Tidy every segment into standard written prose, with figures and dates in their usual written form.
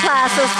classes.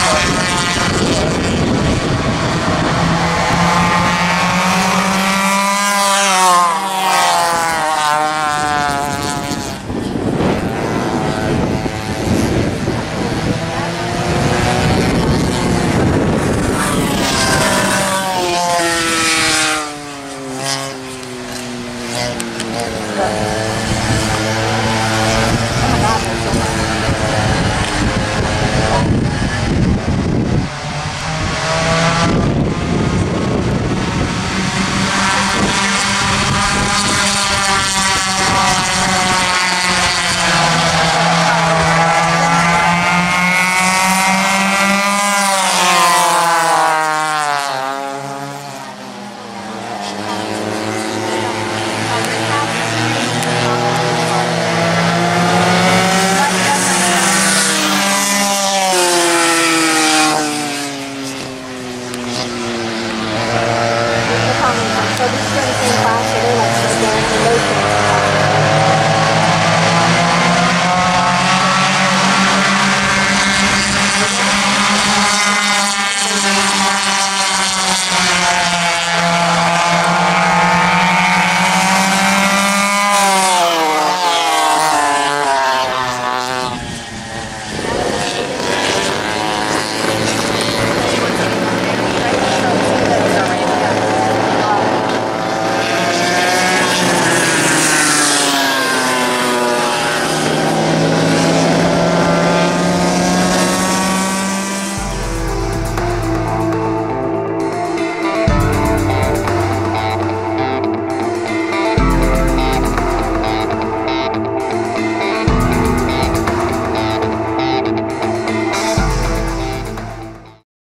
Let's step out the way.